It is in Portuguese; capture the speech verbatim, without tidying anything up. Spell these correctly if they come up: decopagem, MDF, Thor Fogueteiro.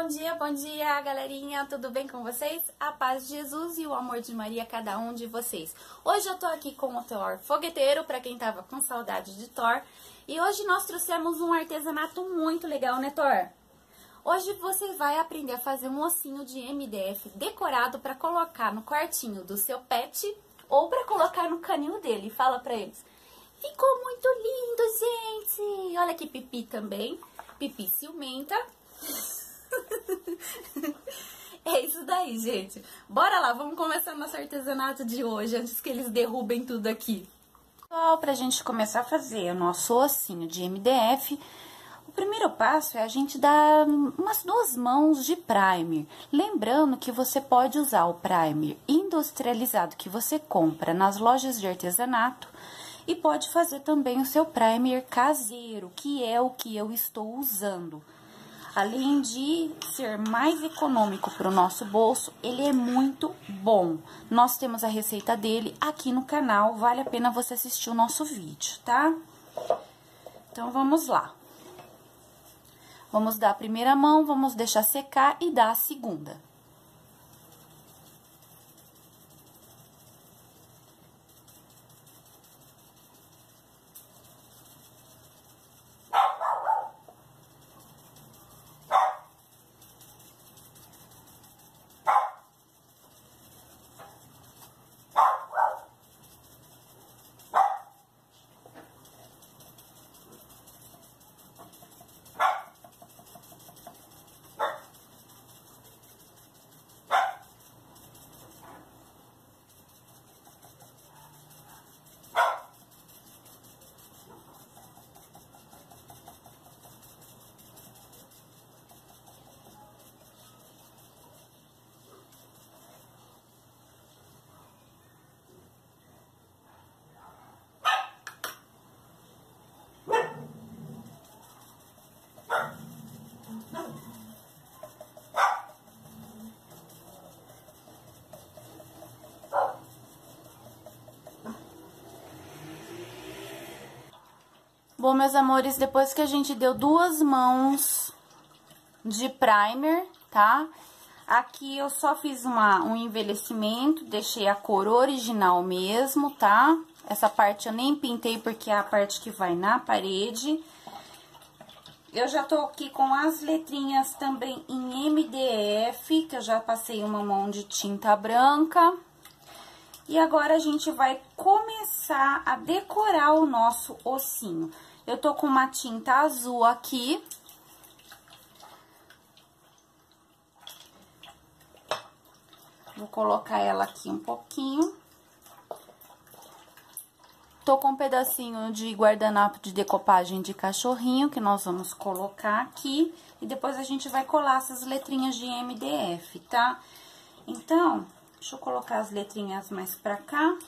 Bom dia, bom dia, galerinha! Tudo bem com vocês? A paz de Jesus e o amor de Maria, cada um de vocês. Hoje eu tô aqui com o Thor Fogueteiro, pra quem tava com saudade de Thor. E hoje nós trouxemos um artesanato muito legal, né, Thor? Hoje você vai aprender a fazer um ossinho de M D F decorado pra colocar no quartinho do seu pet ou pra colocar no caninho dele. Fala pra eles. Ficou muito lindo, gente! Olha que Pipi também. Pipi ciumenta. É isso daí, gente. Bora lá, vamos começar nosso artesanato de hoje, antes que eles derrubem tudo aqui. Ó, pra gente começar a fazer o nosso ossinho de M D F, o primeiro passo é a gente dar umas duas mãos de primer. Lembrando que você pode usar o primer industrializado que você compra nas lojas de artesanato e pode fazer também o seu primer caseiro, que é o que eu estou usando. Além de ser mais econômico para o nosso bolso, ele é muito bom. Nós temos a receita dele aqui no canal, vale a pena você assistir o nosso vídeo, tá? Então, vamos lá. Vamos dar a primeira mão, vamos deixar secar e dar a segunda. Bom, meus amores, depois que a gente deu duas mãos de primer, tá? Aqui eu só fiz uma, um envelhecimento, deixei a cor original mesmo, tá? Essa parte eu nem pintei porque é a parte que vai na parede. Eu já tô aqui com as letrinhas também em M D F, que eu já passei uma mão de tinta branca. E agora a gente vai começar a decorar o nosso ossinho. Eu tô com uma tinta azul aqui. Vou colocar ela aqui um pouquinho. Tô com um pedacinho de guardanapo de decopagem de cachorrinho, que nós vamos colocar aqui. E depois a gente vai colar essas letrinhas de M D F, tá? Então, deixa eu colocar as letrinhas mais pra cá.